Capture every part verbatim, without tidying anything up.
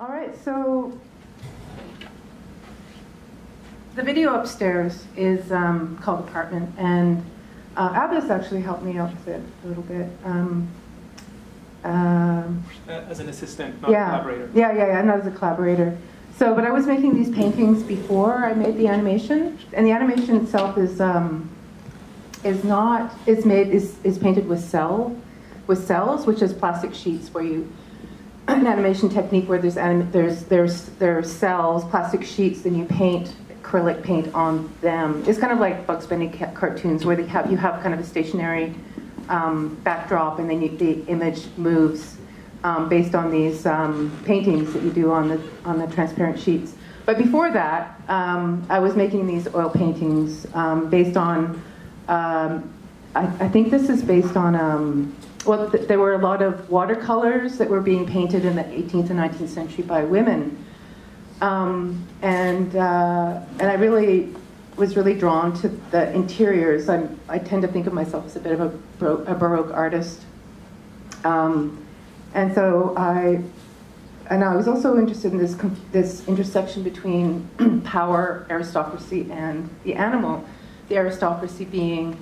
All right, so the video upstairs is um, called Apartment, and uh, Abbas actually helped me out with it a little bit. Um, uh, as an assistant, not yeah, a collaborator. Yeah, yeah, yeah, not as a collaborator. So, but I was making these paintings before I made the animation, and the animation itself is um, is not is made is is painted with cell with cells, which is plastic sheets where you. An animation technique where there's anim there's there's there's cells, plastic sheets, then you paint acrylic paint on them. It's kind of like Bugs Bunny ca cartoons where they have you have kind of a stationary um, backdrop, and then you, the image moves um, based on these um, paintings that you do on the on the transparent sheets. But before that, um, I was making these oil paintings um, based on. Um, I, I think this is based on. Um, Well, th there were a lot of watercolors that were being painted in the eighteenth and nineteenth century by women, um, and uh, and I really was really drawn to the interiors. I'm, I tend to think of myself as a bit of a, bro a Baroque artist, um, and so I and I was also interested in this this intersection between power, aristocracy, and the animal. The aristocracy being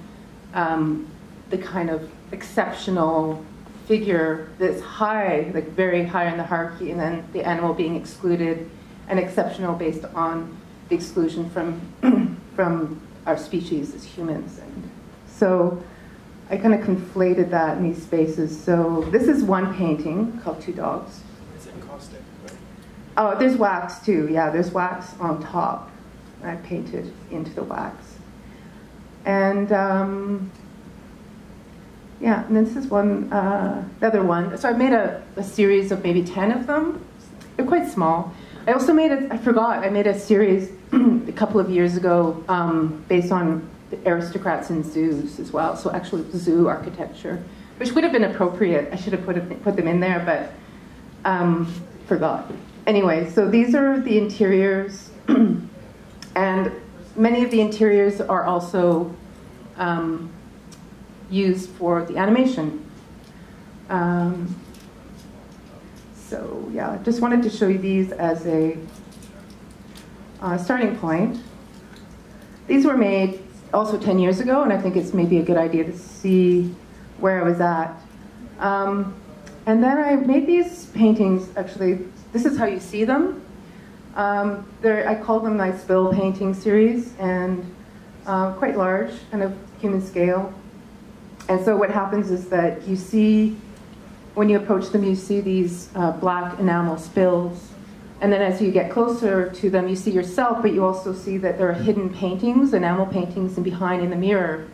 um, the kind of exceptional figure that's high, like very high in the hierarchy, and then the animal being excluded and exceptional based on the exclusion from from our species as humans. And so I kind of conflated that in these spaces. So this is one painting called Two Dogs. It's encaustic, right? Oh, there's wax too, yeah, there's wax on top. I painted into the wax. And um, yeah, and this is one, uh, another one. So I made a, a series of maybe ten of them. They're quite small. I also made a, I forgot, I made a series a couple of years ago um, based on the aristocrats in zoos as well. So actually zoo architecture, which would have been appropriate. I should have put, a, put them in there, but um, forgot. Anyway, so these are the interiors. And many of the interiors are also, um, used for the animation. Um, so yeah, just wanted to show you these as a uh, starting point. These were made also ten years ago, and I think it's maybe a good idea to see where I was at. Um, and then I made these paintings, actually, this is how you see them. Um, I call them my spill painting series, and uh, quite large, kind of human scale. And so what happens is that you see, when you approach them, you see these uh, black enamel spills. And then as you get closer to them, you see yourself, but you also see that there are hidden paintings, enamel paintings, and behind in the mirror.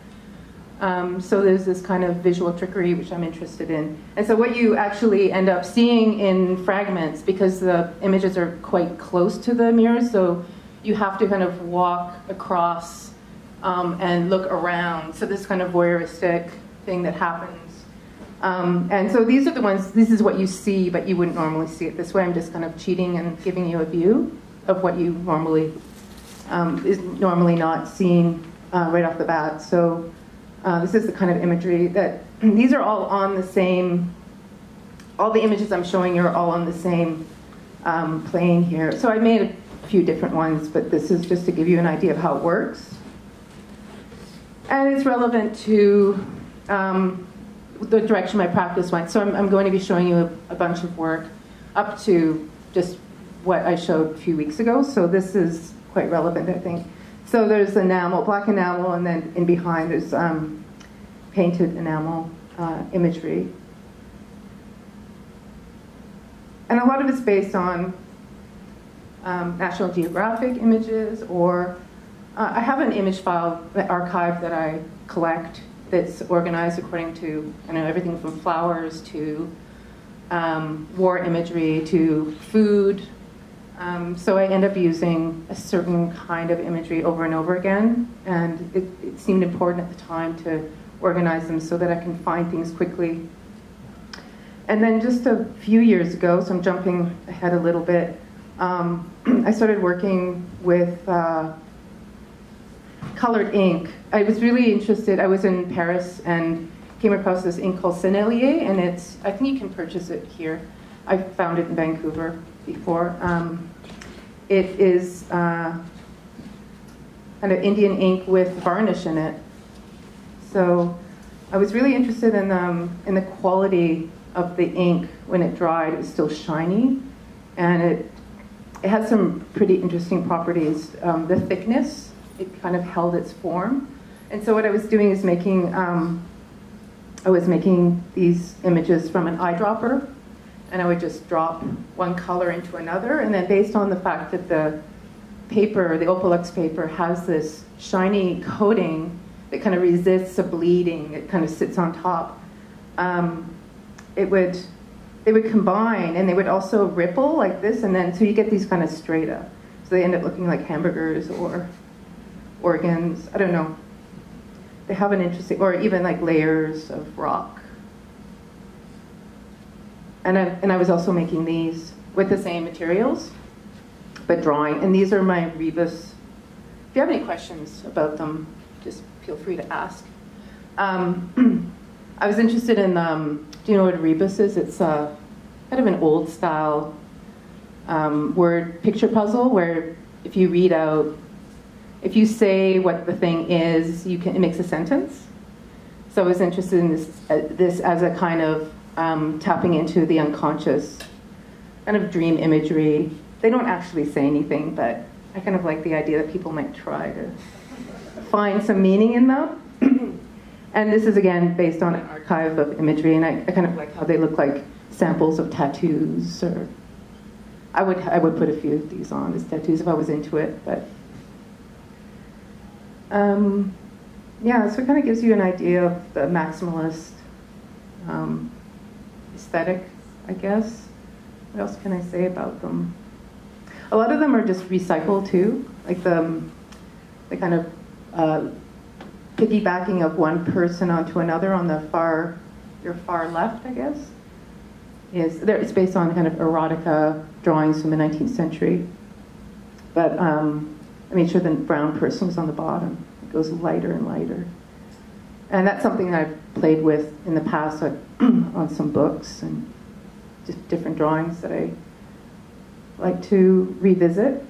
Um, so there's this kind of visual trickery, which I'm interested in. And so what you actually end up seeing in fragments, because the images are quite close to the mirror, so you have to kind of walk across um, and look around. So this kind of voyeuristic thing that happens. Um, and so these are the ones, this is what you see, but you wouldn't normally see it this way. I'm just kind of cheating and giving you a view of what you normally, um, is normally not seeing uh, right off the bat. So uh, this is the kind of imagery that, these are all on the same, all the images I'm showing you are all on the same um, plane here. So I made a few different ones, but this is just to give you an idea of how it works. And it's relevant to Um, the direction my practice went. So I'm, I'm going to be showing you a, a bunch of work up to just what I showed a few weeks ago. So this is quite relevant, I think. So there's enamel, black enamel, and then in behind there's um, painted enamel uh, imagery. And a lot of it's based on um, National Geographic images, or uh, I have an image file, an archive that I collect that's organized according to, I know, everything from flowers to um, war imagery to food. Um, so I end up using a certain kind of imagery over and over again, and it, it seemed important at the time to organize them so that I can find things quickly. And then just a few years ago, so I'm jumping ahead a little bit, um, I started working with uh, colored ink. I was really interested. I was in Paris and came across this ink called Sennelier, and it's, I think you can purchase it here. I found it in Vancouver. before. Um, it is uh, kind of Indian ink with varnish in it. So I was really interested in, um, in the quality of the ink when it dried. It was still shiny, and it, it had some pretty interesting properties. Um, the thickness, it kind of held its form. And so what I was doing is making, um, I was making these images from an eyedropper, and I would just drop one color into another, and then based on the fact that the paper, the Opalux paper, has this shiny coating that kind of resists the bleeding, it kind of sits on top, um, it would, they would combine, and they would also ripple like this, and then, so you get these kind of strata. So they end up looking like hamburgers or organs, I don't know. They have an interesting, or even like layers of rock. And I, and I was also making these with the same materials, but drawing. And these are my rebus. If you have any questions about them, just feel free to ask. Um, I was interested in, um, do you know what a rebus is? It's a, kind of an old style um, word picture puzzle where if you read out, if you say what the thing is, you can, it makes a sentence. So I was interested in this, uh, this as a kind of um, tapping into the unconscious, kind of dream imagery. They don't actually say anything, but I kind of like the idea that people might try to find some meaning in them. And this is, again, based on an archive of imagery, and I, I kind of like how they look like samples of tattoos. Or I would, I would put a few of these on as tattoos if I was into it, but. Um, yeah, so it kind of gives you an idea of the maximalist um, aesthetic, I guess. What else can I say about them? A lot of them are just recycled too, like the, the kind of uh, piggybacking of one person onto another on the far, your far left, I guess. Is, there, it's based on kind of erotica drawings from the nineteenth century. But, um, I made sure the brown person was on the bottom. It goes lighter and lighter. And that's something that I've played with in the past on, on some books and just different drawings that I like to revisit.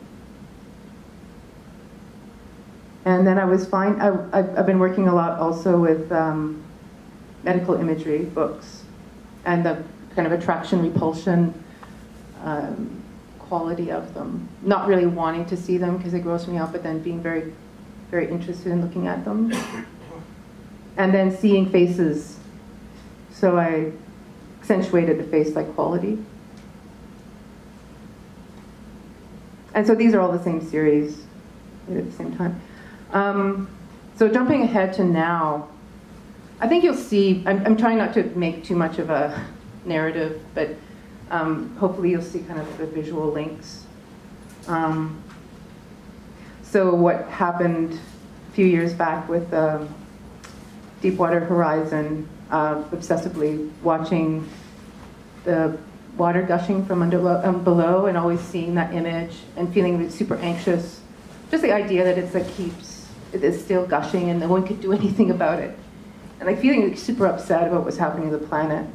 And then I was fine, I, I've, I've been working a lot also with um, medical imagery books and the kind of attraction, repulsion, um, quality of them, not really wanting to see them because they gross me out, but then being very, very interested in looking at them. And then seeing faces. So I accentuated the face-like quality. And so these are all the same series at the same time. Um, so jumping ahead to now, I think you'll see, I'm, I'm trying not to make too much of a narrative, but Um, hopefully you'll see kind of the visual links. Um, so what happened a few years back with uh, Deepwater Horizon, uh, obsessively watching the water gushing from under, um, below and always seeing that image and feeling super anxious. Just the idea that it's like keeps, it is still gushing and no one could do anything about it. And like feeling like, super upset about what's happening to the planet.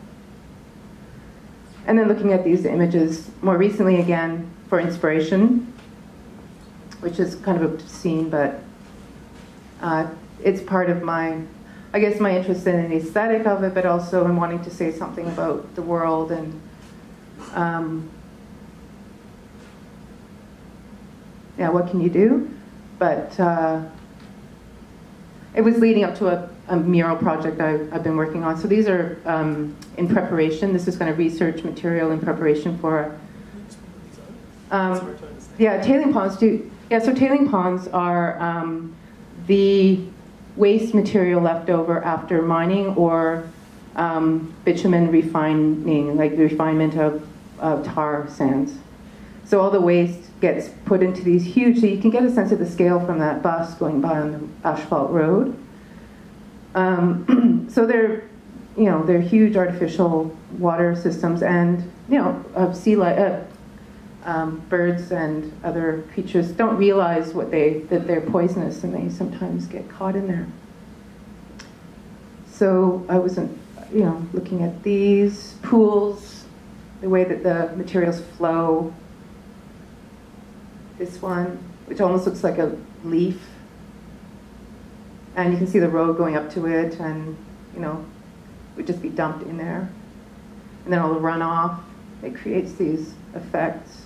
And then looking at these images more recently again for inspiration, which is kind of obscene, but uh, it's part of my, I guess my interest in the aesthetic of it, but also in wanting to say something about the world and um, yeah, what can you do? But uh, it was leading up to a a mural project I've, I've been working on. So these are um, in preparation. This is kind of research material in preparation for. Um, yeah, tailing ponds do. Yeah, so tailing ponds are um, the waste material left over after mining or um, bitumen refining, like the refinement of, of tar sands. So all the waste gets put into these huge, so you can get a sense of the scale from that bus going by on the asphalt road. Um, so they're, you know, they're huge artificial water systems, and you know, uh, sea li uh, um, birds and other creatures don't realize what they that they're poisonous, and they sometimes get caught in there. So I wasn't, you know, looking at these pools, the way that the materials flow, this one, which almost looks like a leaf. And you can see the road going up to it, and, you know, it would just be dumped in there. And then all the runoff, it creates these effects.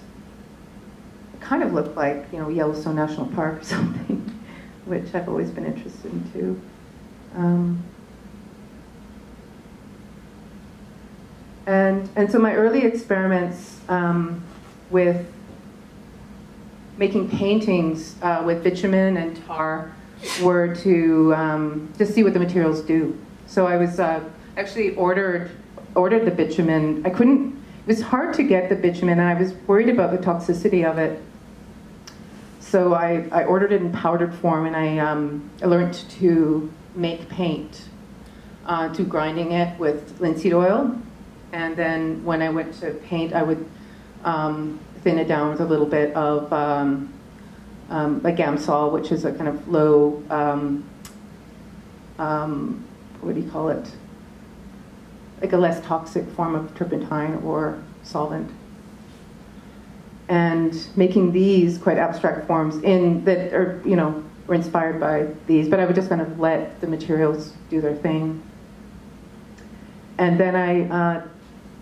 It kind of looked like, you know, Yellowstone National Park or something, which I've always been interested in too. Um, and, and so my early experiments um, with making paintings uh, with bitumen and tar were to um, just see what the materials do. So I was uh, actually ordered ordered the bitumen. I couldn't, it was hard to get the bitumen, and I was worried about the toxicity of it. So I, I ordered it in powdered form, and I, um, I learned to make paint uh, through grinding it with linseed oil. And then when I went to paint, I would um, thin it down with a little bit of um, Um, like Gamsol, which is a kind of low, um, um, what do you call it? Like a less toxic form of turpentine or solvent. And making these quite abstract forms in that are, you know, were inspired by these, but I would just kind of let the materials do their thing. And then I, uh,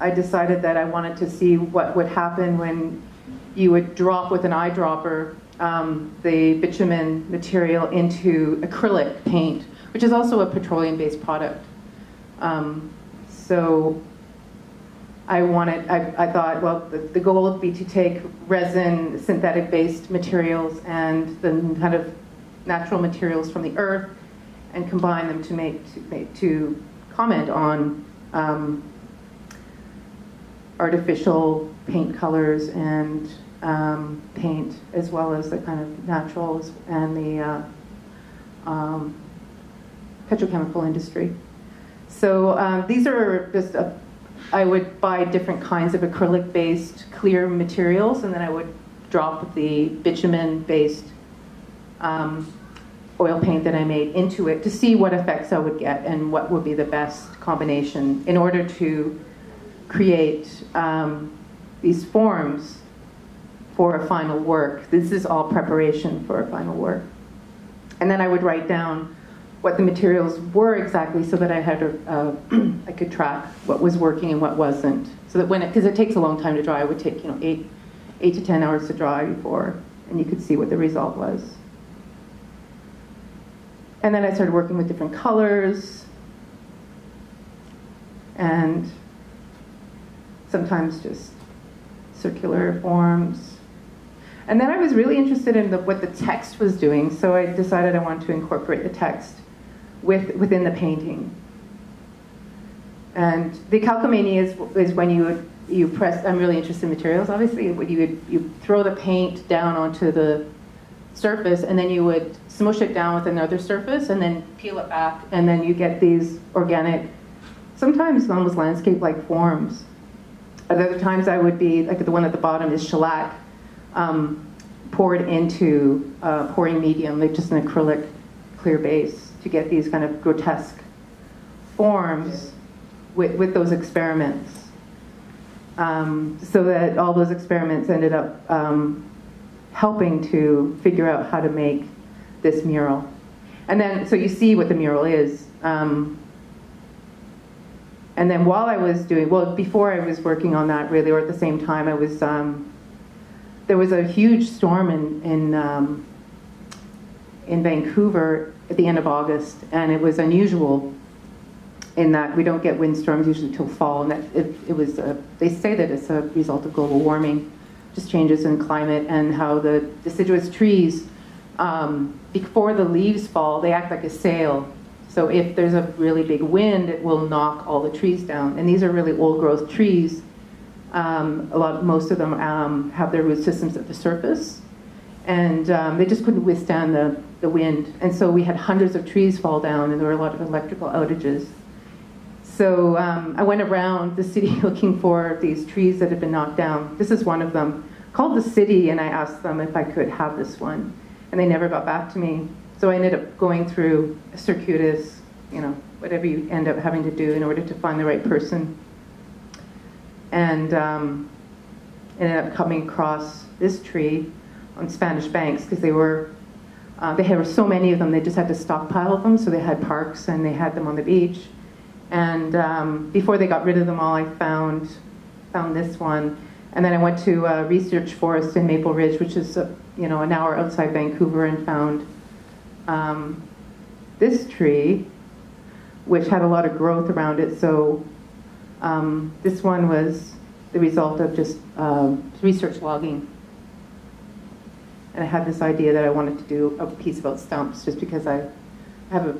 I decided that I wanted to see what would happen when you would drop with an eyedropper Um, the bitumen material into acrylic paint, which is also a petroleum-based product. Um, so I wanted, I, I thought, well, the, the goal would be to take resin, synthetic-based materials and the kind of natural materials from the earth and combine them to make, to, make, to comment on um, artificial paint colors and Um, paint, as well as the kind of naturals and the uh, um, petrochemical industry. So uh, these are just, a, I would buy different kinds of acrylic-based clear materials, and then I would drop the bitumen-based um, oil paint that I made into it to see what effects I would get and what would be the best combination in order to create um, these forms for a final work. This is all preparation for a final work. And then I would write down what the materials were exactly so that I had a, uh, I could track what was working and what wasn't. So that when it, because it takes a long time to dry, it would take, you know, eight, eight to ten hours to dry before, and you could see what the result was. And then I started working with different colors, and sometimes just circular forms. And then I was really interested in the, what the text was doing, so I decided I wanted to incorporate the text with, within the painting. And the calcomania is, is when you would, you press, I'm really interested in materials, obviously, when you would, you throw the paint down onto the surface, and then you would smush it down with another surface, and then peel it back, and then you get these organic, sometimes almost landscape-like forms. At other times I would be, like the one at the bottom is shellac, um, poured into uh, pouring medium, like just an acrylic clear base, to get these kind of grotesque forms with, with those experiments. Um, so that all those experiments ended up um, helping to figure out how to make this mural. And then, so you see what the mural is. Um, And then while I was doing, well, before I was working on that really, or at the same time, I was, um, there was a huge storm in, in, um, in Vancouver at the end of August, and it was unusual in that we don't get windstorms usually till fall, and that it, it was, a, they say that it's a result of global warming, just changes in climate and how the deciduous trees, um, before the leaves fall, they act like a sail. So if there's a really big wind, it will knock all the trees down. And these are really old-growth trees. Um, a lot, most of them um, have their root systems at the surface. And um, they just couldn't withstand the, the wind. And so we had hundreds of trees fall down, and there were a lot of electrical outages. So um, I went around the city looking for these trees that had been knocked down. This is one of them. I called the city, and I asked them if I could have this one. And they never got back to me. So I ended up going through a circuitous, you know, whatever you end up having to do in order to find the right person. And um, ended up coming across this tree, on Spanish banks because they were, uh, they had so many of them, they just had to stockpile them, so they had parks and they had them on the beach. And um, before they got rid of them all, I found, found this one. And then I went to uh, Research Forest in Maple Ridge, which is uh, you know, an hour outside Vancouver, and found um, this tree, which had a lot of growth around it. So um, this one was the result of just uh, research logging. And I had this idea that I wanted to do a piece about stumps, just because I have a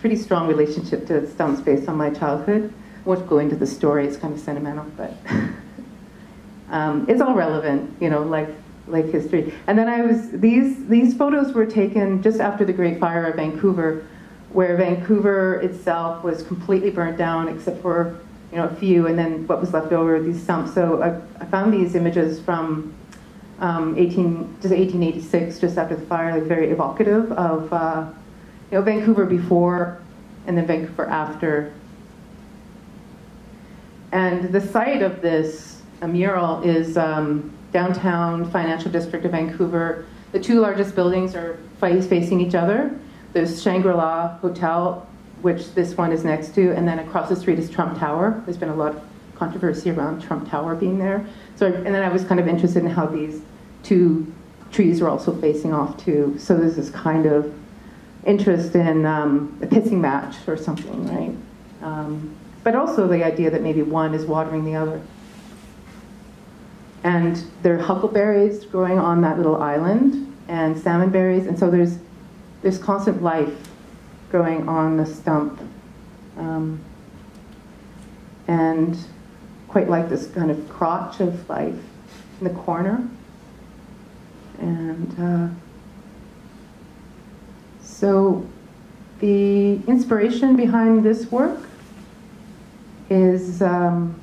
pretty strong relationship to stumps based on my childhood. I won't go into the story, it's kind of sentimental, but um, it's all relevant, you know, like like history. And then I was, these, these photos were taken just after the Great Fire of Vancouver, where Vancouver itself was completely burnt down except for, you know, a few, and then what was left over, these stumps. So I, I found these images from um, eighteen, just eighteen eighty-six, just after the fire, like very evocative of, uh, you know, Vancouver before and then Vancouver after. And the site of this a mural is um, downtown financial district of Vancouver. The two largest buildings are facing each other. There's Shangri-La Hotel, which this one is next to, and then across the street is Trump Tower. There's been a lot of controversy around Trump Tower being there. So, and then I was kind of interested in how these two trees were also facing off too. So there's this kind of interest in um, a pissing match or something, right? Um, but also the idea that maybe one is watering the other. And there are huckleberries growing on that little island, and salmon berries, and so there's There's constant life growing on the stump. Um, and quite like this kind of crotch of life in the corner. And uh, so the inspiration behind this work is um,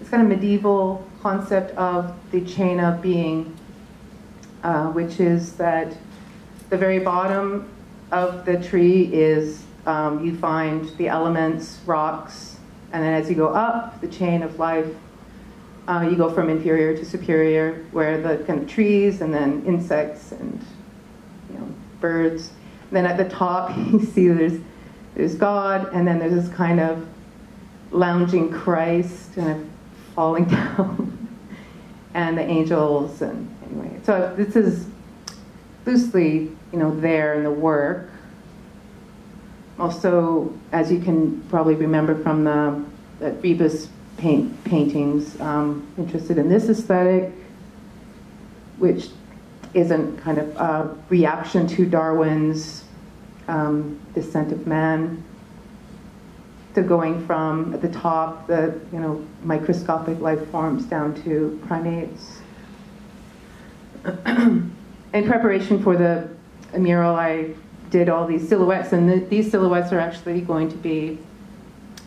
this kind of medieval concept of the chain of being, uh, which is that the very bottom of the tree is, um, you find the elements, rocks, and then as you go up the chain of life, uh, you go from inferior to superior, where the kind of trees and then insects and, you know, birds. And then at the top you see there's, there's God, and then there's this kind of lounging Christ kind of falling down, and the angels, and anyway. So this is loosely, you know, there in the work. Also, as you can probably remember from the, the rebus paint, paintings, um, interested in this aesthetic, which isn't kind of a reaction to Darwin's um, Descent of Man. So going from at the top, the, you know, microscopic life forms down to primates. In preparation for the mural, I did all these silhouettes, and the, these silhouettes are actually going to be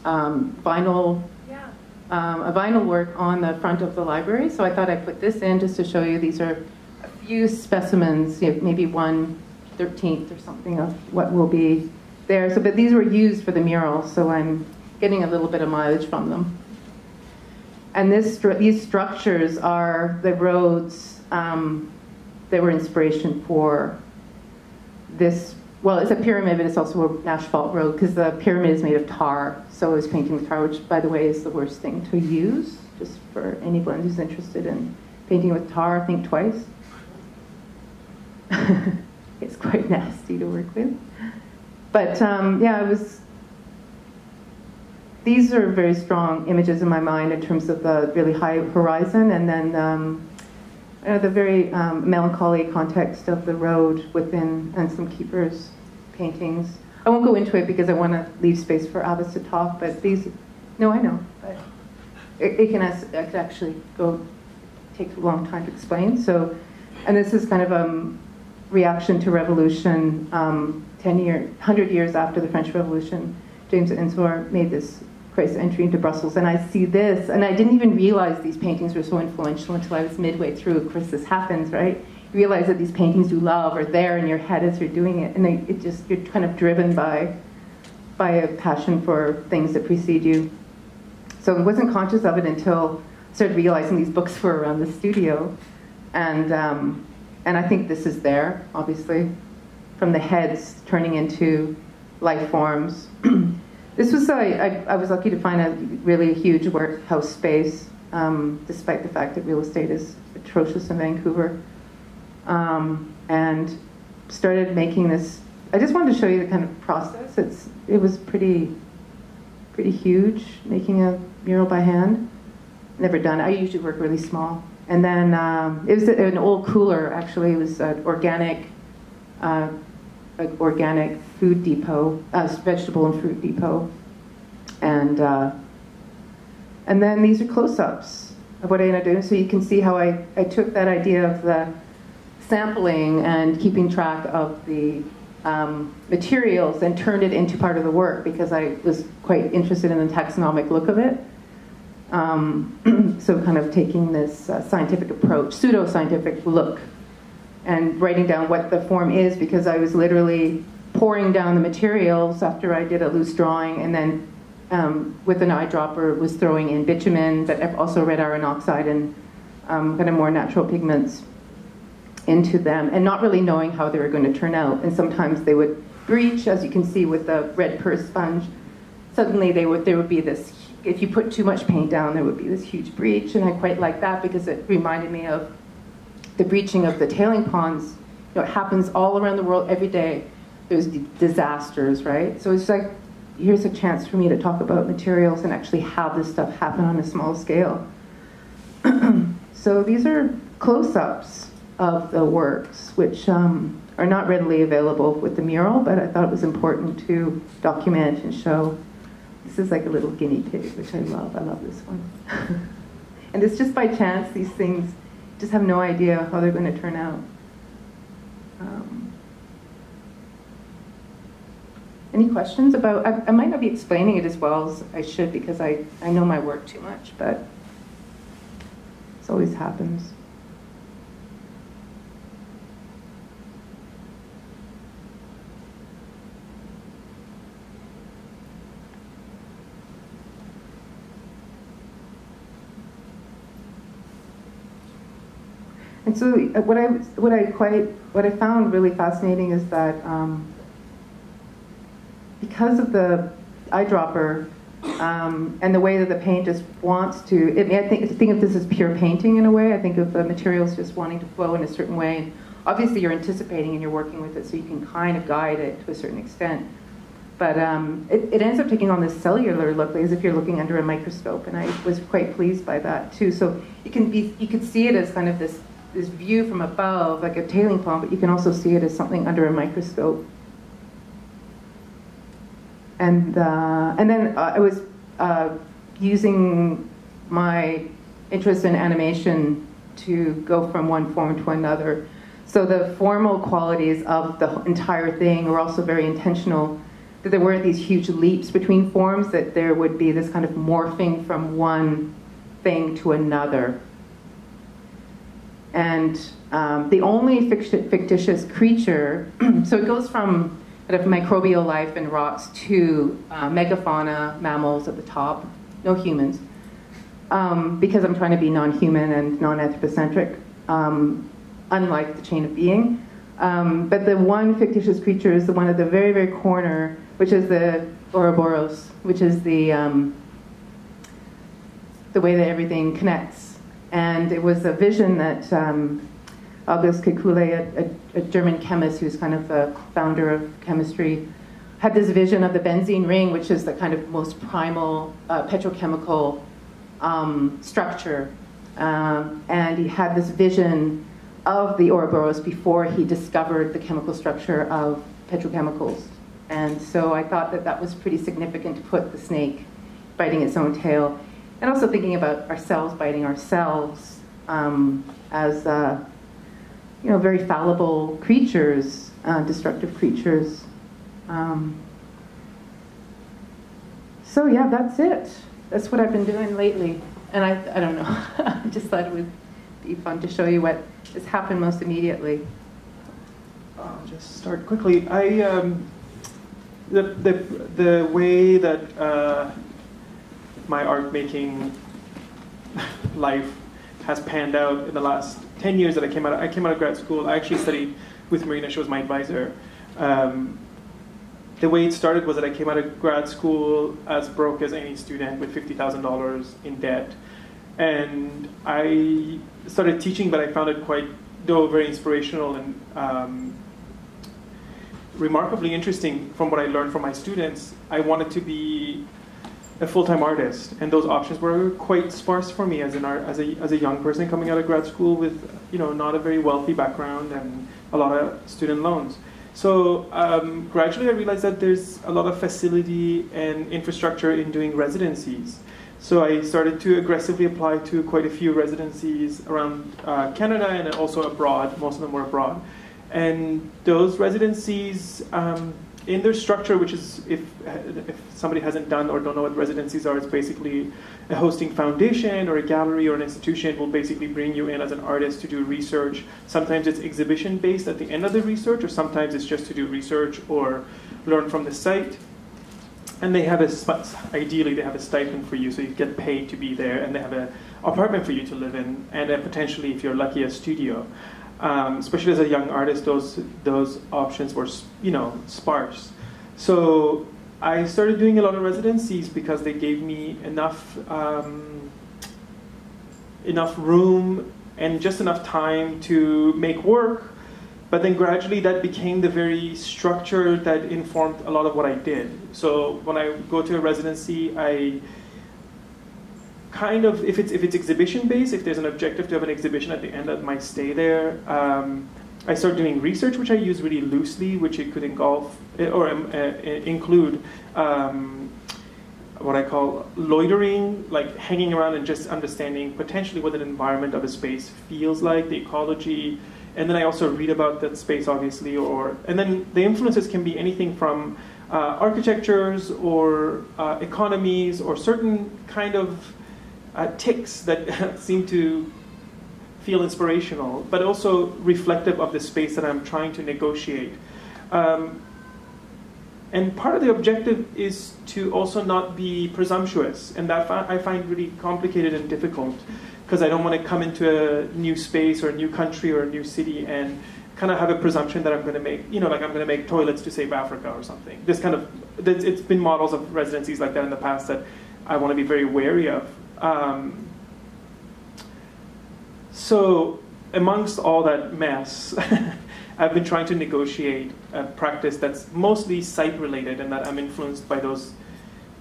um, vinyl, yeah. um, a vinyl work on the front of the library. So I thought I'd put this in just to show you. These are a few specimens, you know, maybe one thirteenth or something of what will be there. So, but these were used for the mural, so I'm getting a little bit of mileage from them. And this, these structures are the roads. Um, They were inspiration for this. Well, it's a pyramid, but it's also an asphalt road, because the pyramid is made of tar. So I was painting with tar, which, by the way, is the worst thing to use. Just for anyone who's interested in painting with tar, think twice. It's quite nasty to work with. But um, yeah, it was. These are very strong images in my mind in terms of the really high horizon, and then. Um, Uh, the very um, melancholy context of the road within, and some keepers' paintings. I won't go into it because I want to leave space for Abbas to talk, but these, no, I know, but it, it, can, it can actually go, take a long time to explain. So, and this is kind of a um, reaction to revolution, um, ten year, one hundred years after the French Revolution. James Ensor made this Christ's entry into Brussels, and I see this, and I didn't even realize these paintings were so influential until I was midway through. Of course, this happens, right? You realize that these paintings you love are there in your head as you're doing it, and they, it just, you're kind of driven by, by a passion for things that precede you. So I wasn't conscious of it until I started realizing these books were around the studio, and um, and I think this is there, obviously, from the heads turning into life forms. This was, a, I, I was lucky to find a really huge warehouse space, um, despite the fact that real estate is atrocious in Vancouver. Um, and started making this, I just wanted to show you the kind of process. It's, it was pretty, pretty huge, making a mural by hand. Never done. I usually work really small. And then um, it was an old cooler, actually. It was an organic, uh, an organic food depot, uh, vegetable and fruit depot. And, uh, and then these are close-ups of what I ended up doing. So you can see how I, I took that idea of the sampling and keeping track of the um, materials and turned it into part of the work, because I was quite interested in the taxonomic look of it. Um, so kind of taking this uh, scientific approach, pseudo-scientific look, and writing down what the form is, because I was literally pouring down the materials after I did a loose drawing, and then um, with an eyedropper was throwing in bitumen, but also red iron oxide and um, kind of more natural pigments into them, and not really knowing how they were going to turn out. And sometimes they would breach, as you can see with the red purse sponge. Suddenly they would, there would be this, if you put too much paint down, there would be this huge breach, and I quite like that because it reminded me of the breaching of the tailing ponds. You know, it happens all around the world every day. There's disasters, right? So it's like, here's a chance for me to talk about materials and actually have this stuff happen on a small scale. So these are close-ups of the works, which um, are not readily available with the mural, but I thought it was important to document and show. This is like a little guinea pig, which I love. I love this one. And it's just by chance, these things just have no idea how they're going to turn out. Um, any questions about, I, I might not be explaining it as well as I should, because I, I know my work too much, but this always happens. And so what I, what I quite, what I found really fascinating is that um, because of the eyedropper um, and the way that the paint just wants to, it, I think, think of this as pure painting in a way. I think of the materials just wanting to flow in a certain way. And obviously you're anticipating and you're working with it, so you can kind of guide it to a certain extent. But um, it, it ends up taking on this cellular look, as if you're looking under a microscope, and I was quite pleased by that too. So it can be, you can see it as kind of this, this view from above, like a tailing pond, but you can also see it as something under a microscope. And uh, and then uh, I was uh, using my interest in animation to go from one form to another. So the formal qualities of the entire thing were also very intentional, that there weren't these huge leaps between forms, that there would be this kind of morphing from one thing to another. And um, the only fictitious creature, so it goes from kind of microbial life in rocks to uh, megafauna, mammals at the top, no humans, um, because I'm trying to be non-human and non-anthropocentric, um, unlike the chain of being. Um, but the one fictitious creature is the one at the very, very corner, which is the Ouroboros, which is the, um, the way that everything connects. And it was a vision that um, August Kekulé, a, a, a German chemist who's kind of a founder of chemistry, had this vision of the benzene ring, which is the kind of most primal uh, petrochemical um, structure. Um, and he had this vision of the Ouroboros before he discovered the chemical structure of petrochemicals. And so I thought that that was pretty significant to put the snake biting its own tail. And also thinking about ourselves biting ourselves um, as, uh, you know, very fallible creatures, uh, destructive creatures. Um, so yeah, that's it. That's what I've been doing lately. And I, I don't know, I just thought it would be fun to show you what has happened most immediately. I'll just start quickly. I, um, the, the, the way that, uh, my art making life has panned out in the last ten years that I came out of, I came out of grad school, I actually studied with Marina, she was my advisor. Um, the way it started was that I came out of grad school as broke as any student with fifty thousand dollars in debt. And I started teaching, but I found it quite, though very inspirational and um, remarkably interesting from what I learned from my students. I wanted to be a full-time artist, and those options were quite sparse for me as an art, as a as a young person coming out of grad school with, you know, not a very wealthy background and a lot of student loans. So um, gradually, I realized that there's a lot of facility and infrastructure in doing residencies. So I started to aggressively apply to quite a few residencies around uh, Canada and also abroad. Most of them were abroad, and those residencies. Um, In their structure, which is, if, if somebody hasn't done or don't know what residencies are, it's basically a hosting foundation or a gallery or an institution will basically bring you in as an artist to do research. Sometimes it's exhibition-based at the end of the research, or sometimes it's just to do research or learn from the site. And they have a, ideally, they have a stipend for you, so you get paid to be there, and they have an apartment for you to live in, and a potentially, if you're lucky, a studio. Um, especially as a young artist, those those options were, you know, sparse. So I started doing a lot of residencies because they gave me enough um, enough room and just enough time to make work. But then gradually, that became the very structure that informed a lot of what I did. So when I go to a residency, I kind of, if it's, if it's exhibition-based, if there's an objective to have an exhibition at the end of my stay there, um, I start doing research, which I use really loosely, which it could engulf, or um, uh, include um, what I call loitering, like hanging around and just understanding potentially what an environment of a space feels like, the ecology, and then I also read about that space, obviously, or, and then the influences can be anything from uh, architectures or uh, economies or certain kind of Uh, tics that seem to feel inspirational, but also reflective of the space that I'm trying to negotiate. Um, and part of the objective is to also not be presumptuous, and that fi- I find really complicated and difficult, because I don't want to come into a new space or a new country or a new city and kind of have a presumption that I'm going to make, you know, like I'm going to make toilets to save Africa or something. This kind of, it's been models of residencies like that in the past that I want to be very wary of. Um, so amongst all that mess, I've been trying to negotiate a practice that's mostly site related and that I'm influenced by those,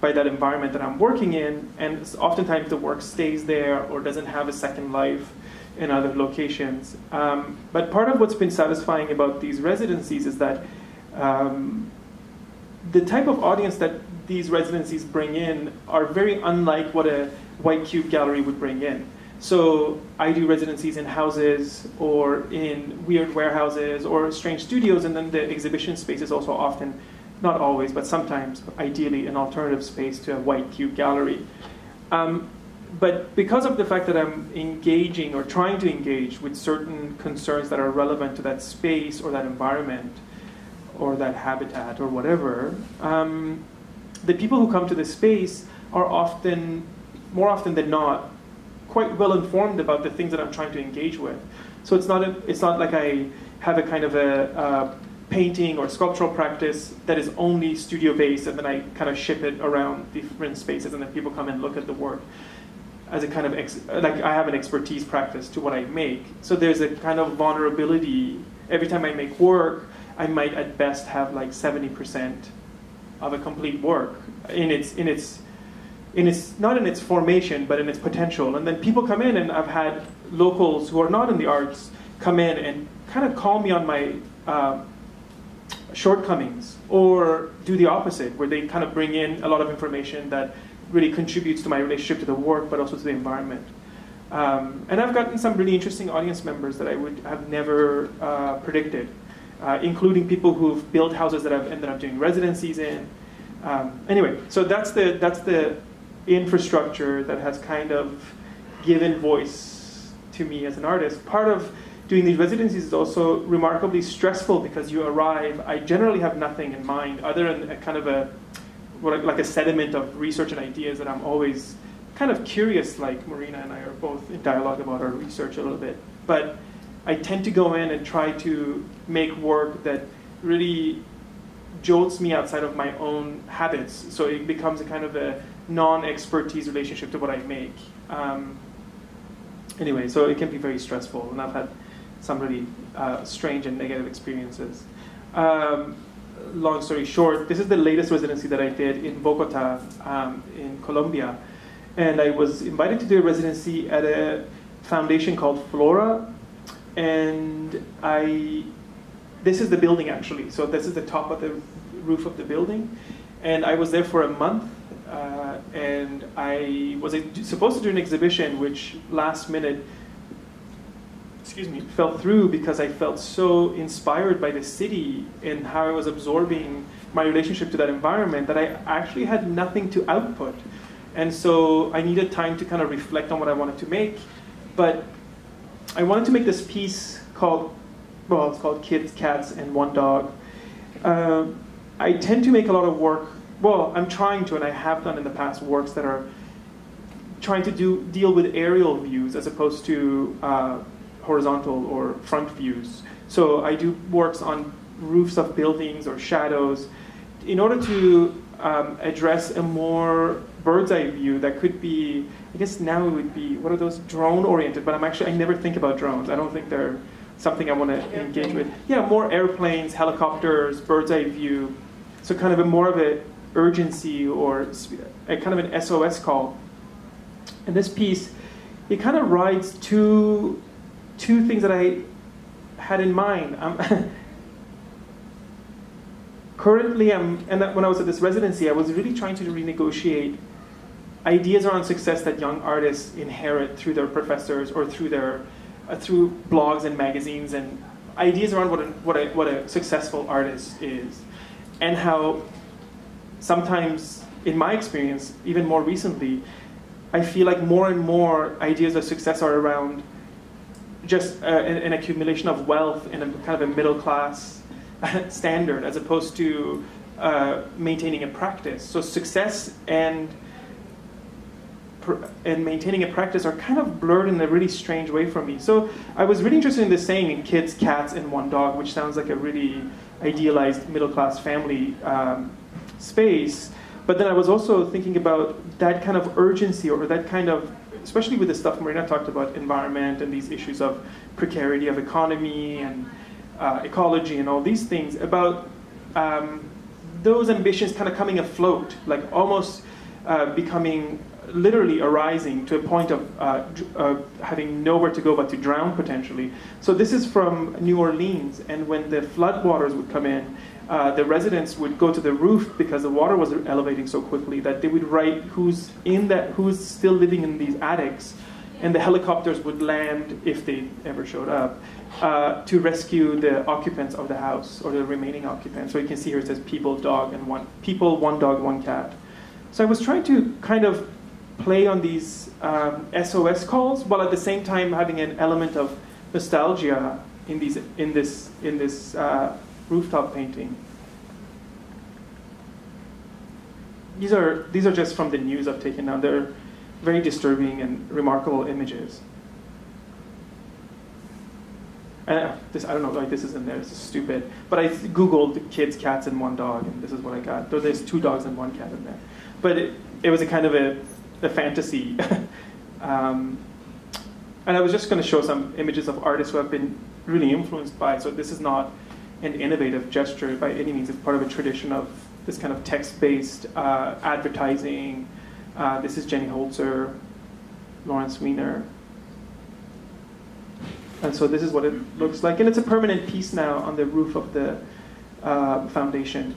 by that environment that I'm working in, and oftentimes the work stays there or doesn't have a second life in other locations. Um, but part of what's been satisfying about these residencies is that um, the type of audience that these residencies bring in are very unlike what a white cube gallery would bring in. So I do residencies in houses or in weird warehouses or strange studios, and then the exhibition space is also often, not always, but sometimes, ideally, an alternative space to a white cube gallery. Um, but because of the fact that I'm engaging or trying to engage with certain concerns that are relevant to that space or that environment or that habitat or whatever, um, the people who come to the space are often, more often than not, quite well informed about the things that I'm trying to engage with. So it's not a, it's not like I have a kind of a uh, painting or sculptural practice that is only studio-based, and then I kind of ship it around different spaces, and then people come and look at the work as a kind of, ex like I have an expertise practice to what I make. So there's a kind of vulnerability. Every time I make work, I might at best have like seventy percent of a complete work in its, in its, in its, not in its formation, but in its potential. And then people come in, and I've had locals who are not in the arts come in and kind of call me on my uh, shortcomings, or do the opposite, where they kind of bring in a lot of information that really contributes to my relationship to the work, but also to the environment. Um, and I've gotten some really interesting audience members that I would have never uh, predicted. Uh, including people who've built houses that I've ended up doing residencies in. Um, anyway, so that's the, that's the infrastructure that has kind of given voice to me as an artist. Part of doing these residencies is also remarkably stressful, because you arrive, I generally have nothing in mind other than a kind of a, like a sediment of research and ideas that I'm always kind of curious, like Marina and I are both in dialogue about our research a little bit. But I tend to go in and try to make work that really jolts me outside of my own habits. So it becomes a kind of a non-expertise relationship to what I make. Um, anyway, so it can be very stressful, and I've had some really uh, strange and negative experiences. Um, long story short, this is the latest residency that I did in Bogota, um, in Colombia. And I was invited to do a residency at a foundation called Flora. And I, this is the building actually, so this is the top of the roof of the building. And I was there for a month, uh, and I was supposed to do an exhibition which last minute, excuse me, fell through because I felt so inspired by the city and how I was absorbing my relationship to that environment that I actually had nothing to output. And so I needed time to kind of reflect on what I wanted to make, but I wanted to make this piece called, well, it's called Kids, Cats, and One Dog. Uh, I tend to make a lot of work, well, I'm trying to, and I have done in the past, works that are trying to do, deal with aerial views as opposed to uh, horizontal or front views. So I do works on roofs of buildings or shadows in order to um, address a more bird's eye view that could be, I guess now it would be, what are those, drone oriented, but I'm actually, I never think about drones. I don't think they're something I want to engage with. Yeah, more airplanes, helicopters, bird's eye view. So kind of a more of an urgency or a kind of an S O S call. And this piece, it kind of rides two, two things that I had in mind. I'm currently, I'm, and when I was at this residency, I was really trying to renegotiate ideas around success that young artists inherit through their professors or through their uh, through blogs and magazines, and ideas around what a, what a, what a successful artist is, and how sometimes, in my experience, even more recently, I feel like more and more ideas of success are around just uh, an, an accumulation of wealth and a kind of a middle class standard, as opposed to uh, maintaining a practice. So success and and maintaining a practice are kind of blurred in a really strange way for me. So I was really interested in this saying, in kids, cats, and one dog, which sounds like a really idealized middle-class family um, space. But then I was also thinking about that kind of urgency, or that kind of, especially with the stuff Marina talked about, environment and these issues of precarity of economy and uh, ecology and all these things, about um, those ambitions kind of coming afloat, like almost uh, becoming literally arising to a point of uh, uh, having nowhere to go but to drown potentially. So this is from New Orleans, and when the floodwaters would come in, uh, the residents would go to the roof because the water was elevating so quickly that they would write who's in that, who's still living in these attics, and the helicopters would land, if they ever showed up, uh, to rescue the occupants of the house or the remaining occupants. So you can see here it says people, dog, and one people, one dog, one cat. So I was trying to kind of play on these um, S O S calls, while at the same time having an element of nostalgia in these in this in this uh, rooftop painting. These are these are just from the news I've taken now. They're very disturbing and remarkable images. Uh, this I don't know, like this is in there. This is stupid. But I googled kids, cats, and one dog, and this is what I got. Though there's two dogs and one cat in there, but it, it was a kind of a the fantasy. um, and I was just going to show some images of artists who have been really influenced by it. So this is not an innovative gesture by any means. It's part of a tradition of this kind of text-based uh, advertising. Uh, this is Jenny Holzer, Lawrence Wiener. And so this is what it looks like. And it's a permanent piece now on the roof of the uh, foundation.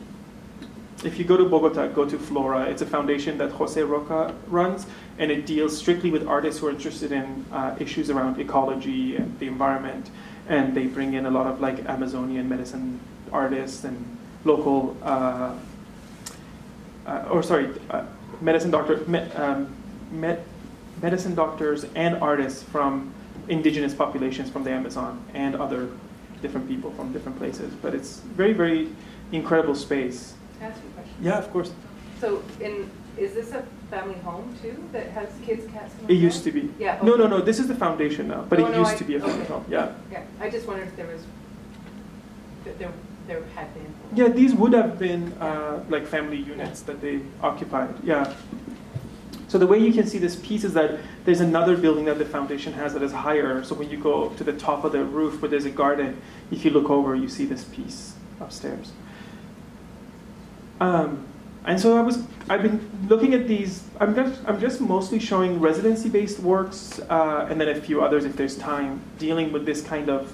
If you go to Bogota, go to Flora. It's a foundation that Jose Roca runs, and it deals strictly with artists who are interested in uh, issues around ecology and the environment. And they bring in a lot of like Amazonian medicine artists and local, uh, uh, or sorry, uh, medicine doctor, me, um, med, medicine doctors and artists from indigenous populations from the Amazon and other different people from different places. But it's very, very incredible space. Can I ask you a question? Yeah, of course. So in Is this a family home too that has kids, cats? And it like used that? to be. Yeah. Okay. No, no, no. This is the foundation now, but oh, it no, used I, to be a family okay. home. Yeah. Yeah. I just wondered if there was. That there, there had been. Yeah, these would have been uh, like family units that they occupied. Yeah. So the way you can see this piece is that there's another building that the foundation has that is higher. So when you go to the top of the roof where there's a garden, if you look over, you see this piece upstairs. Um, and so I was, I've been looking at these. I'm just, I'm just mostly showing residency-based works, uh, and then a few others if there's time, dealing with this kind of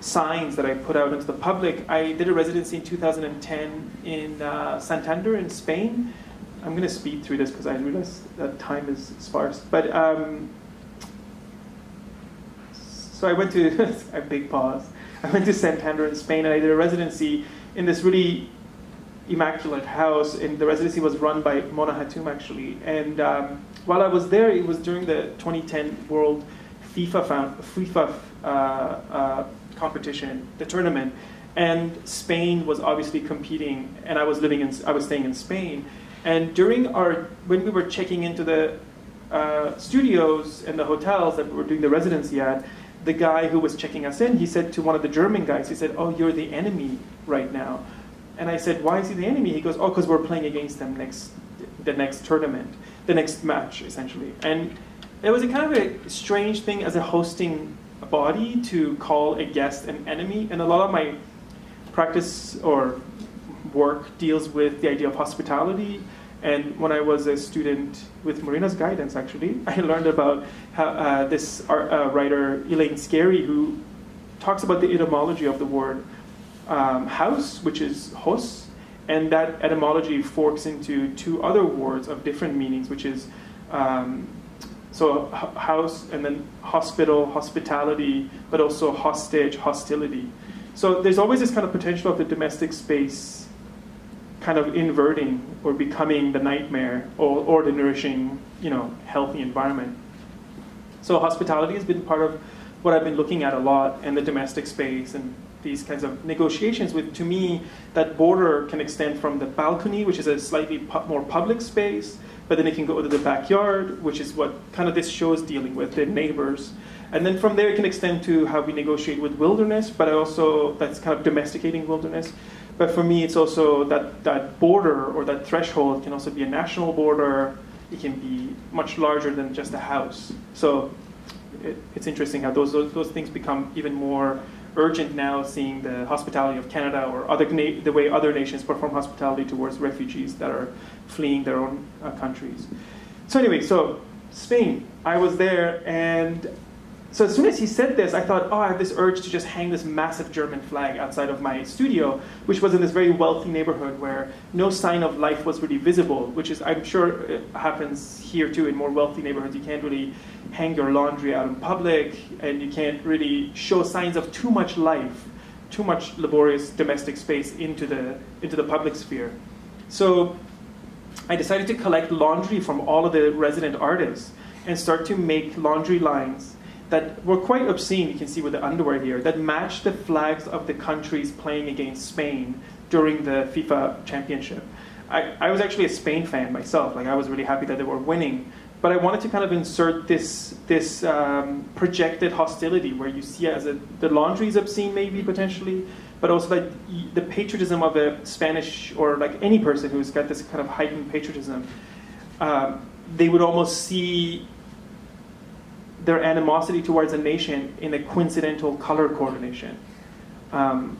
signs that I put out into the public. I did a residency in two thousand ten in uh, Santander in Spain. I'm going to speed through this because I realize that time is sparse. But um, so I went to a big pause. I went to Santander in Spain, and I did a residency in this really immaculate house. And the residency was run by Mona Hatoum, actually. And um, while I was there, it was during the twenty ten World FIFA found, FIFA uh, uh, competition, the tournament, and Spain was obviously competing. And I was living in, I was staying in Spain. And during our, when we were checking into the uh, studios and the hotels that we were doing the residency at, the guy who was checking us in, he said to one of the German guys, he said, "Oh, you're the enemy right now." And I said, "Why is he the enemy?" He goes, "Oh, because we're playing against them next, the next tournament, the next match, essentially." And it was a kind of a strange thing as a hosting body to call a guest an enemy. And a lot of my practice or work deals with the idea of hospitality, and when I was a student, with Marina's guidance actually, I learned about how, uh, this art, uh, writer Elaine Scarry, who talks about the etymology of the word um, house, which is hos, and that etymology forks into two other words of different meanings, which is um, so house and then hospital, hospitality, but also hostage, hostility. So there's always this kind of potential of the domestic space kind of inverting or becoming the nightmare or, or the nourishing, you know, healthy environment. So hospitality has been part of what I've been looking at a lot, and the domestic space and these kinds of negotiations with, to me, that border can extend from the balcony, which is a slightly pu- more public space, but then it can go to the backyard, which is what kind of this show is dealing with, the neighbors. And then from there it can extend to how we negotiate with wilderness, but also that's kind of domesticating wilderness. But for me, it's also that, that border or that threshold can also be a national border. It can be much larger than just a house. So it, it's interesting how those, those those things become even more urgent now, seeing the hospitality of Canada or other the way other nations perform hospitality towards refugees that are fleeing their own uh, countries. So anyway, so Spain, I was there, and so as soon as he said this, I thought, oh, I have this urge to just hang this massive German flag outside of my studio, which was in this very wealthy neighborhood where no sign of life was really visible, which is, I'm sure it happens here too in more wealthy neighborhoods. You can't really hang your laundry out in public, and you can't really show signs of too much life, too much laborious domestic space into the, into the public sphere. So I decided to collect laundry from all of the resident artists and start to make laundry lines that were quite obscene, you can see with the underwear here, that matched the flags of the countries playing against Spain during the FIFA championship. I, I was actually a Spain fan myself, like I was really happy that they were winning, but I wanted to kind of insert this, this um, projected hostility where you see as a, the laundry is obscene maybe potentially, but also like the patriotism of a Spanish or like any person who's got this kind of heightened patriotism, um, they would almost see their animosity towards a nation in a coincidental color coordination. Um,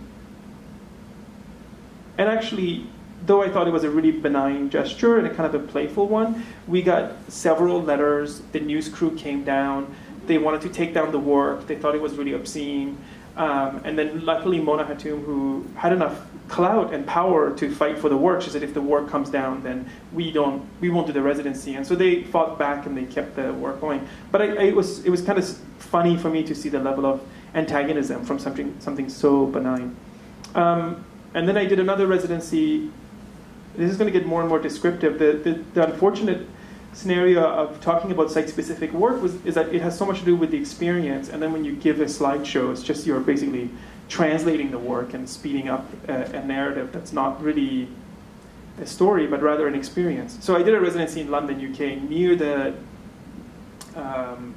and actually, though I thought it was a really benign gesture and a kind of a playful one, we got several letters, the news crew came down, they wanted to take down the work, they thought it was really obscene. Um, and then luckily Mona Hatoum, who had enough clout and power to fight for the work, she said, if the work comes down, then we don't, we won't do the residency. And so they fought back and they kept the work going. But I, I, it was, it was kind of funny for me to see the level of antagonism from something, something so benign. Um, and then I did another residency. This is going to get more and more descriptive. The, the, the unfortunate scenario of talking about site-specific work was, is that it has so much to do with the experience, and then when you give a slideshow, it's just you're basically translating the work and speeding up a, a narrative that's not really a story, but rather an experience. So I did a residency in London, U K, near the um,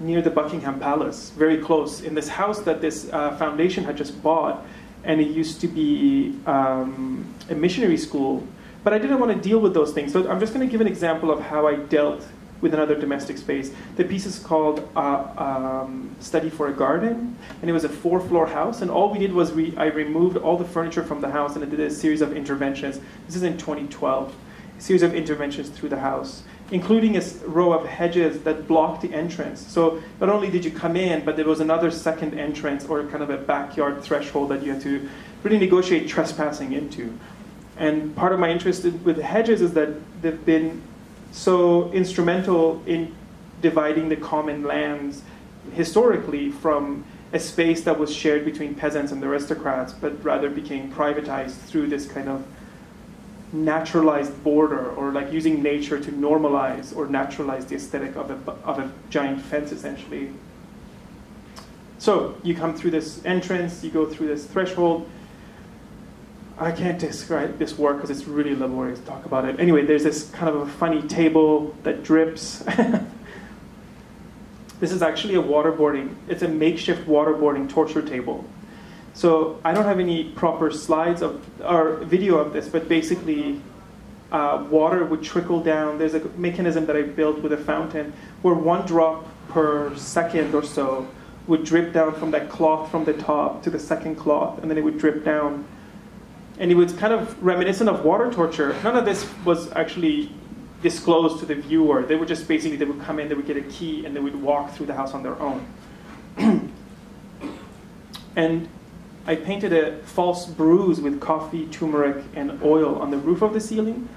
near the Buckingham Palace, very close, in this house that this uh, foundation had just bought, and it used to be um, a missionary school. But I didn't want to deal with those things, so I'm just going to give an example of how I dealt with another domestic space. The piece is called uh, um, Study for a Garden, and it was a four-floor house, and all we did was we, I removed all the furniture from the house, and I did a series of interventions. This is in twenty twelve, a series of interventions through the house, including a row of hedges that blocked the entrance. So not only did you come in, but there was another second entrance or kind of a backyard threshold that you had to really negotiate trespassing into. And part of my interest with the hedges is that they've been so instrumental in dividing the common lands historically from a space that was shared between peasants and aristocrats, but rather became privatized through this kind of naturalized border, or like using nature to normalize or naturalize the aesthetic of a, of a giant fence, essentially. So you come through this entrance, you go through this threshold. I can't describe this work because it's really laborious to talk about it. Anyway, there's this kind of a funny table that drips. This is actually a waterboarding. It's a makeshift waterboarding torture table. So I don't have any proper slides of, or video of this, but basically uh, water would trickle down. There's a mechanism that I built with a fountain where one drop per second or so would drip down from that cloth from the top to the second cloth, and then it would drip down. And it was kind of reminiscent of water torture. None of this was actually disclosed to the viewer. They were just basically, they would come in, they would get a key, and they would walk through the house on their own. And I painted a false bruise with coffee, turmeric, and oil on the roof of the ceiling.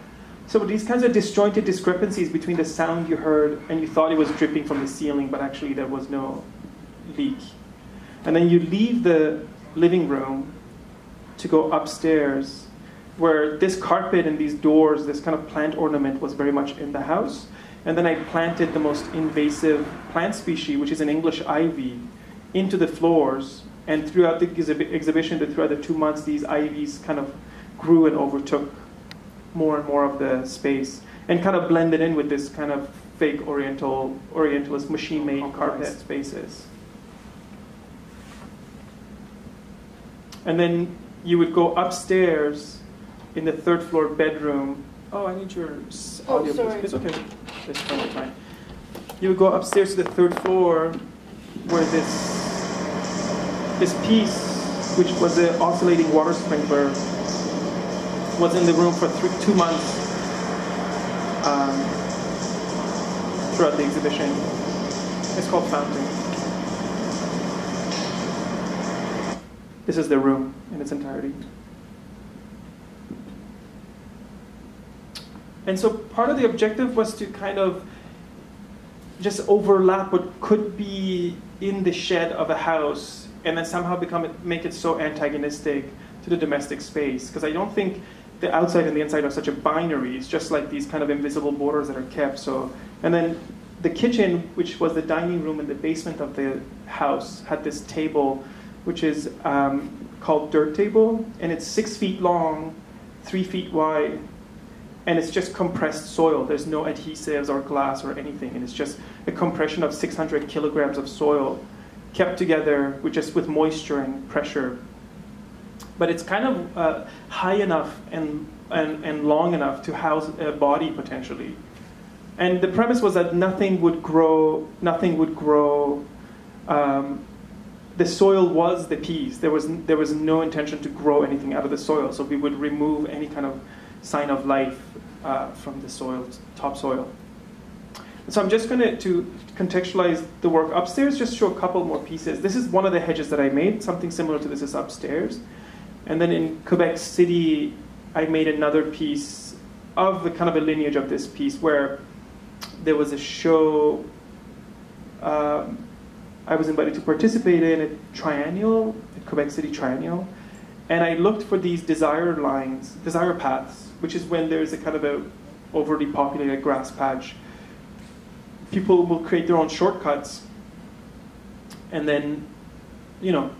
So these kinds of disjointed discrepancies between the sound you heard and you thought it was dripping from the ceiling, but actually there was no leak. And then you leave the living room to go upstairs, where this carpet and these doors, this kind of plant ornament was very much in the house. And then I planted the most invasive plant species, which is an English ivy, into the floors. And throughout the exhi exhibition, throughout the two months, these ivies kind of grew and overtook more and more of the space, and kind of blended in with this kind of fake oriental, orientalist machine-made carpet spaces. And then you would go upstairs in the third floor bedroom. Oh, I need your audio. Oh, sorry. It's okay. There's plenty of time. You would go upstairs to the third floor where this this piece, which was an oscillating water sprinkler, was in the room for three, two months um, throughout the exhibition. It's called Fountain. This is the room in its entirety. And so part of the objective was to kind of just overlap what could be in the shed of a house and then somehow become it, make it so antagonistic to the domestic space. Because I don't think the outside and the inside are such a binary. It's just like these kind of invisible borders that are kept. So, and then the kitchen, which was the dining room in the basement of the house, had this table, which is um, called Dirt Table, and it's six feet long, three feet wide, and it's just compressed soil. There's no adhesives or glass or anything, and it's just a compression of six hundred kilograms of soil kept together with just with moisture and pressure. But it's kind of uh, high enough and, and, and long enough to house a body potentially. And the premise was that nothing would grow, nothing would grow. Um, the soil was the peas. There was, there was no intention to grow anything out of the soil, so we would remove any kind of sign of life uh, from the soil, topsoil. So I'm just going to, to contextualize the work upstairs, just show a couple more pieces. This is one of the hedges that I made. Something similar to this is upstairs. And then in Quebec City, I made another piece of the kind of a lineage of this piece where there was a show um, I was invited to participate in, a triennial, a Quebec City triennial. And I looked for these desire lines, desire paths, which is when there's a kind of a overly populated grass patch. People will create their own shortcuts, and then, you know,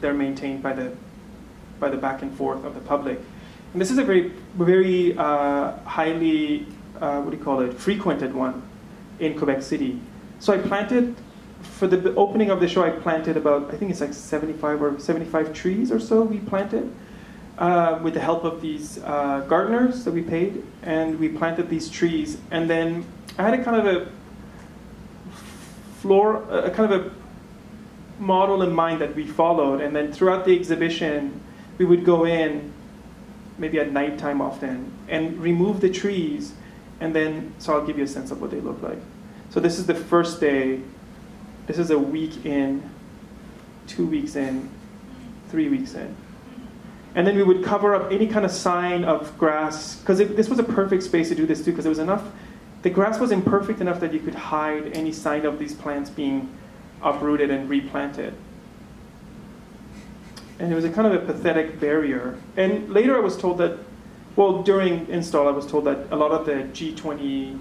they're maintained by the by the back and forth of the public. And this is a very, very uh, highly, uh, what do you call it, frequented one in Quebec City. So I planted, for the opening of the show, I planted about, I think it's like seventy-five or seventy-five trees or so we planted uh, with the help of these uh, gardeners that we paid. And we planted these trees. And then I had a kind of a floor, a kind of a model in mind that we followed. And then throughout the exhibition, we would go in, maybe at nighttime often, and remove the trees. And then, so I'll give you a sense of what they look like. So this is the first day. This is a week in, two weeks in, three weeks in. And then we would cover up any kind of sign of grass, because this was a perfect space to do this too, because there was enough, the grass was imperfect enough that you could hide any sign of these plants being uprooted and replanted. And it was a kind of a pathetic barrier. And later I was told that, well, during install, I was told that a lot of the G twenty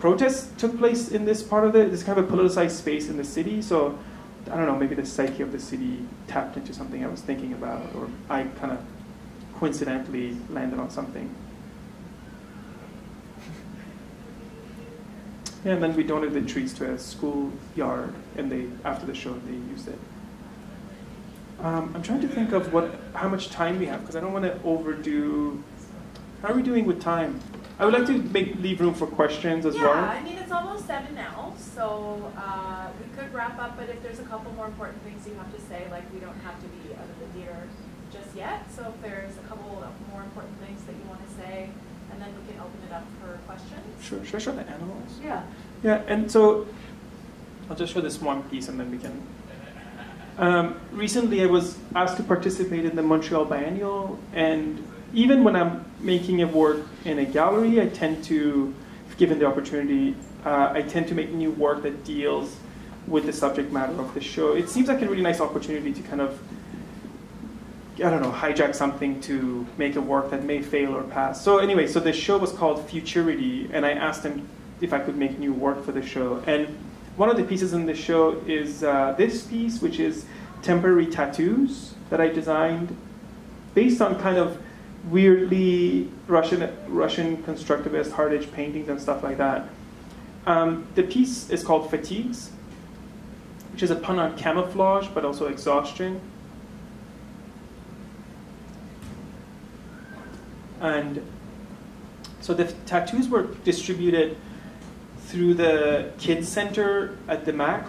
protests took place in this part of the, this kind of a politicized space in the city. So I don't know, maybe the psyche of the city tapped into something I was thinking about, or I kind of coincidentally landed on something. And then we donated the trees to a schoolyard, and they, after the show, they used it. Um, I'm trying to think of what, how much time we have, because I don't want to overdo. How are we doing with time? I would like to make, leave room for questions as yeah, well. Yeah, I mean, it's almost seven now, so uh, we could wrap up, but if there's a couple more important things you have to say, like we don't have to be out of the theater just yet, so if there's a couple of more important things that you want to say, and then we can open it up for questions. Sure, should I show the animals? Yeah. Yeah, and so I'll just show this one piece, and then we can. Um, recently, I was asked to participate in the Montreal Biennial, and even when I'm making a work in a gallery, I tend to, if given the opportunity, uh, I tend to make new work that deals with the subject matter of the show. It seems like a really nice opportunity to kind of, I don't know, hijack something to make a work that may fail or pass. So anyway, so the show was called Futurity, and I asked them if I could make new work for the show. And one of the pieces in the show is uh, this piece, which is temporary tattoos that I designed based on kind of weirdly Russian, Russian constructivist hard-edge paintings and stuff like that. Um, the piece is called Fatigues, which is a pun on camouflage, but also exhaustion. And so the tattoos were distributed through the kids center at the MAC,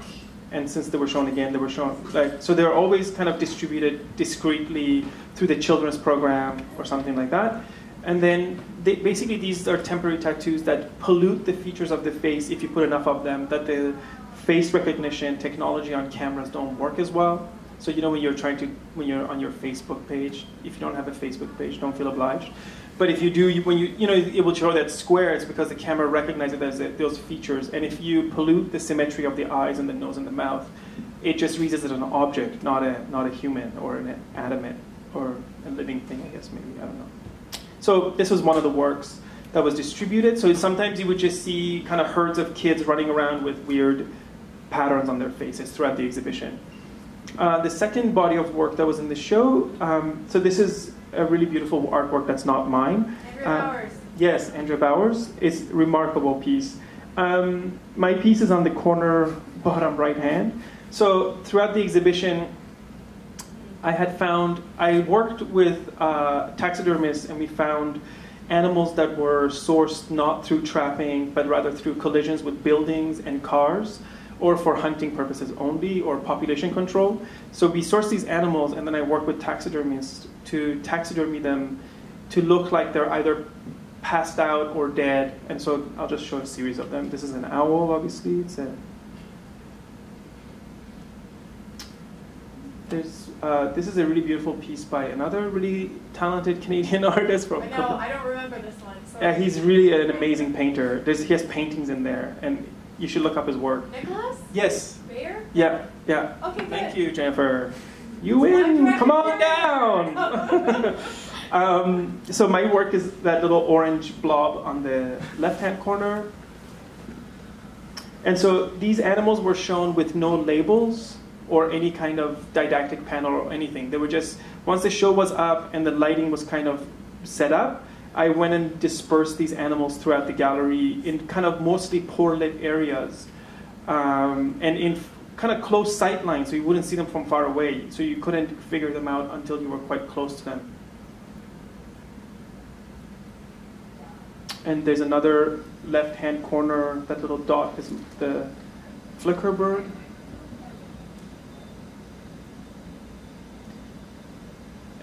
and since they were shown again, they were shown, like, so they're always kind of distributed discreetly through the children's program or something like that. And then they, basically these are temporary tattoos that pollute the features of the face if you put enough of them, that the face recognition technology on cameras don't work as well. So you know when you're trying to, when you're on your Facebook page, if you don't have a Facebook page, don't feel obliged. But if you do, you, when you, you know, it will show that square, it's because the camera recognizes those features. And if you pollute the symmetry of the eyes and the nose and the mouth, it just reads it as an object, not a, not a human or an animate or a living thing, I guess, maybe, I don't know. So this was one of the works that was distributed. So sometimes you would just see kind of herds of kids running around with weird patterns on their faces throughout the exhibition. Uh, the second body of work that was in the show, um, so this is a really beautiful artwork that's not mine. Andrea uh, Bowers. Yes, Andrea Bowers. It's a remarkable piece. Um, my piece is on the corner bottom right hand. So throughout the exhibition, I had found, I worked with uh, taxidermists, and we found animals that were sourced not through trapping, but rather through collisions with buildings and cars, or for hunting purposes only, or population control. So we source these animals, and then I work with taxidermists to taxidermy them to look like they're either passed out or dead. And so I'll just show a series of them. This is an owl, obviously. It's a, there's, uh, this is a really beautiful piece by another really talented Canadian artist from. I know, Quebec. I don't remember this one. Sorry. Yeah, he's really an amazing painter. There's, he has paintings in there, and you should look up his work. Nicholas? Yes. Bayer? Yeah, yeah. Okay, good. Thank you, Jennifer. You win. Come on down. um, so my work is that little orange blob on the left-hand corner. And so these animals were shown with no labels or any kind of didactic panel or anything. They were just, once the show was up and the lighting was kind of set up, I went and dispersed these animals throughout the gallery in kind of mostly poor lit areas, um, and in kind of close sight lines, so you wouldn't see them from far away, so you couldn't figure them out until you were quite close to them. And there's another left-hand corner, that little dot is the flicker bird.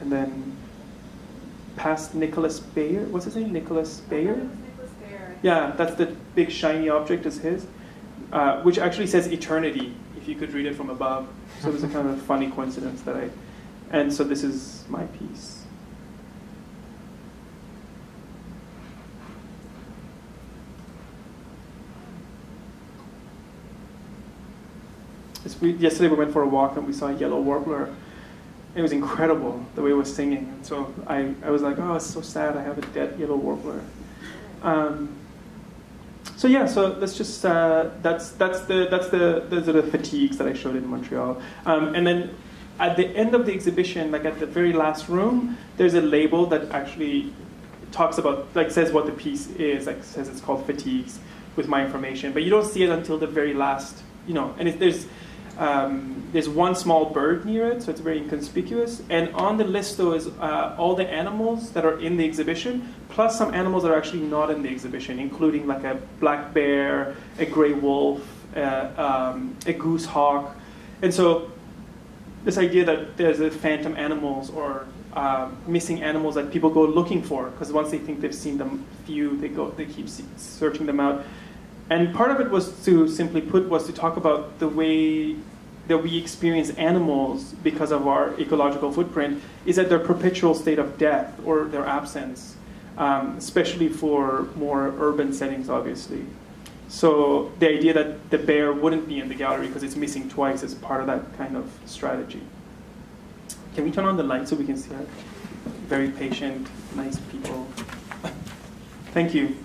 And then past Nicholas Bayer, what's his name? Nicholas Bayer? Nicholas Bayer. Yeah, that's the big shiny object is his, uh, which actually says eternity, if you could read it from above. So it was a kind of funny coincidence that I, and so this is my piece. It's, we, yesterday we went for a walk and we saw a yellow warbler. It was incredible the way it was singing. And so I, I was like, oh, it's so sad. I have a dead yellow warbler. Um, so yeah, so let's just uh, that's that's the that's the those are the fatigues that I showed in Montreal. Um, and then at the end of the exhibition, like at the very last room, there's a label that actually talks about, like, says what the piece is. Like, says it's called Fatigues with my information, but you don't see it until the very last, you know. And if there's Um, there's one small bird near it, so it's very inconspicuous. And on the list, though, is uh, all the animals that are in the exhibition, plus some animals that are actually not in the exhibition, including like a black bear, a gray wolf, uh, um, a goose hawk. And so this idea that there's a phantom animals or uh, missing animals that people go looking for, because once they think they've seen them few, they go, they keep searching them out. And part of it was to, simply put, was to talk about the way that we experience animals because of our ecological footprint, is that their perpetual state of death or their absence, um, especially for more urban settings, obviously. So the idea that the bear wouldn't be in the gallery because it's missing twice is part of that kind of strategy. Can we turn on the light so we can see our very patient, nice people? Thank you.